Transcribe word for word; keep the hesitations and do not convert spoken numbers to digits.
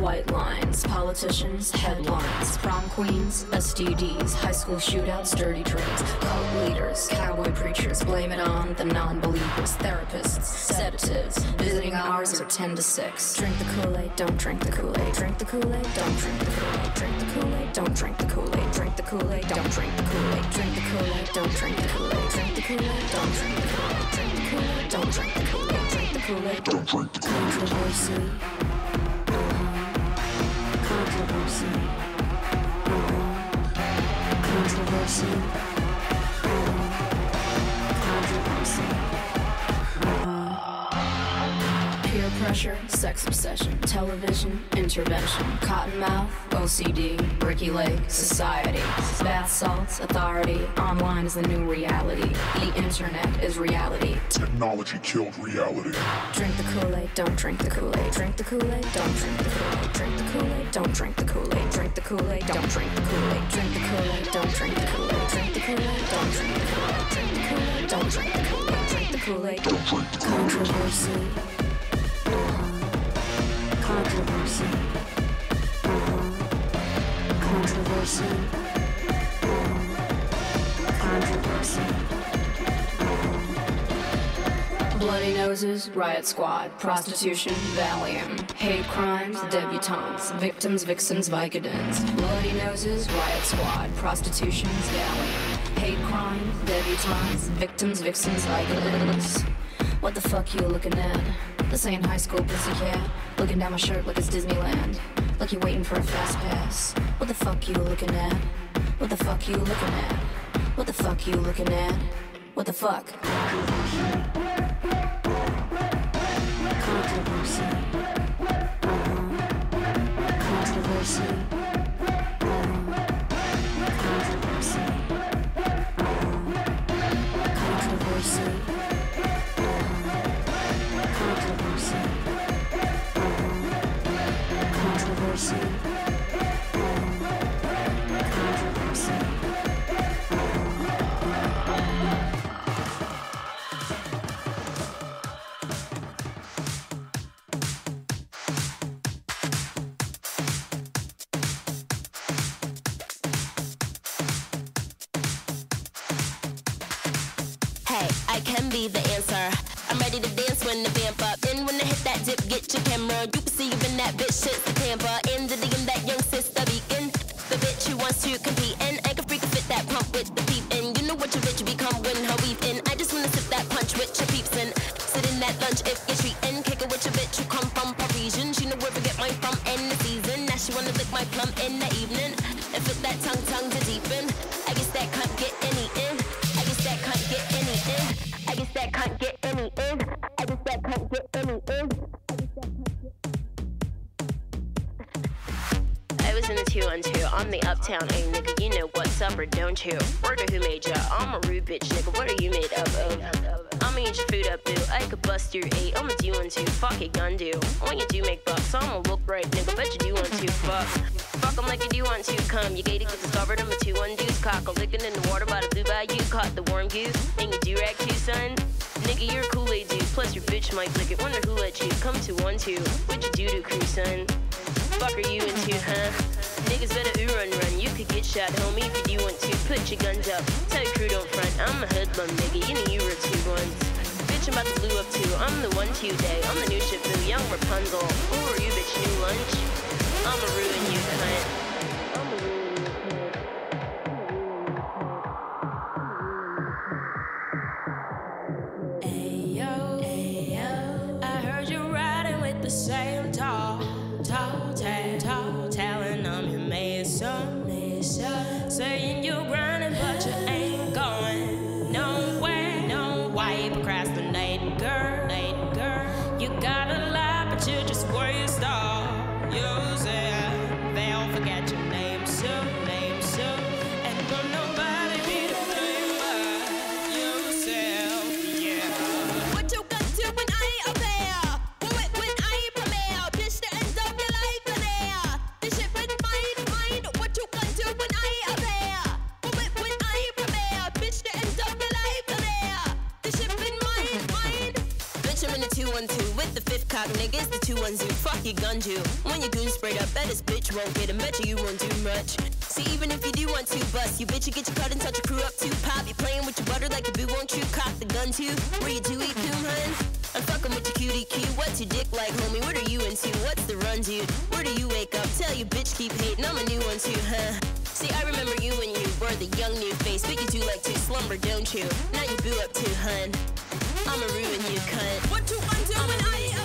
White lines, politicians, headlines, prom queens, S T Ds, high school shootouts, dirty trades, cult leaders, cowboy preachers, blame it on the non-believers, therapists, sedatives, visiting hours are ten to six. Drink the Kool-Aid, don't drink the Kool-Aid, drink the Kool-Aid, don't drink the Kool-Aid, drink the Kool-Aid, don't drink the Kool-Aid, drink the Kool-Aid, don't drink the Kool-Aid, drink the Kool-Aid, don't drink the Kool-Aid, drink the Kool-Aid, don't drink the Kool-Aid, drink the Kool-Aid, don't drink the Kool-Aid, drink the Kool-Aid, don't drink the Kool-Aid. Controversy, uh-huh. Controversy, uh-huh. Controversy, uh-huh. Peer pressure, sex obsession, television, intervention, cottonmouth, O C D, Ricky Lake, society, bath salts, authority, online is the new reality, the internet is reality. Technology killed reality. Drink the Kool-Aid, don't drink the Kool-Aid, drink the Kool-Aid, don't drink the Kool-Aid, drink the Kool-Aid, don't drink the Kool-Aid, drink the Kool-Aid, don't drink the Kool-Aid, drink the Kool-Aid, don't drink the Kool-Aid, drink the Kool-Aid, don't drink the Kool-Aid, drink the Kool-Aid, don't drink the Kool-Aid, drink the Kool-Aid, don't drink the Kool-Aid. Controversy. Controversy, uh-huh. Controversy, uh-huh. Controversy, uh-huh. Bloody noses, riot squad, prostitution, Valium, hate crimes, debutantes, victims, vixens, Vicodins. Bloody noses, riot squad, prostitutions, Valium, hate crimes, debutantes, victims, vixens, Vicodins. What the fuck you looking at? This ain't high school, pussycat. Looking down my shirt like it's Disneyland. Like you waiting for a fast pass. What the fuck you looking at? What the fuck you looking at? What the fuck you looking at? What the fuck? Controversy. Uh-huh. Controversy. Uh-huh. Controversy. Uh-huh. Controversy. Controversy. I'm the uptown A nigga, you know what's up or don't you? Word of who made ya? I'm a rude bitch nigga, what are you made of? Oh, I'ma eat your food up boo, I could bust through eight, I'ma do one two, fuck it gun do. When you do make bucks, I'ma look right nigga, bet you do one two, fuck. Fuck em like you do want to come, you gated cause discovered I'm a two one deuce cock, a lickin' in the water by the blue bayou, caught the warm goose, and you do rag too son. Nigga, you're a Kool-Aid dude, plus your bitch might lick it, wonder who let you come to one two, what you do to crew son? Fuck are you into, huh? Niggas better ooh run run, you could get shot homie if you do want to, put your guns up, tell your crew don't front, I'm a hoodlum nigga, you know you were two ones. Bitch I'm about to blue up too, I'm the one two day, I'm the new Shifu, young Rapunzel, who are you bitch, new lunch? I'ma ruin you cunt. Niggas, the two ones you fuck your gun do. When your goon sprayed up, bet this bitch won't get him, bet you you won't do much. See, even if you do want to bust, you bitch, you get your cut and touch your crew up too. Pop, you playing with your butter like a boo, won't you cock the gun too? Where you do eat coon, hun? I'm fucking with your cutie cue. What's your dick like, homie? What are you into? What's the run, dude? Where do you wake up? Tell you bitch keep hating, I'm a new one too, huh? See, I remember you when you were the young new face, but you do like to slumber, don't you? Now you boo up too, hun. I'ma ruin you, cunt. What you undo when I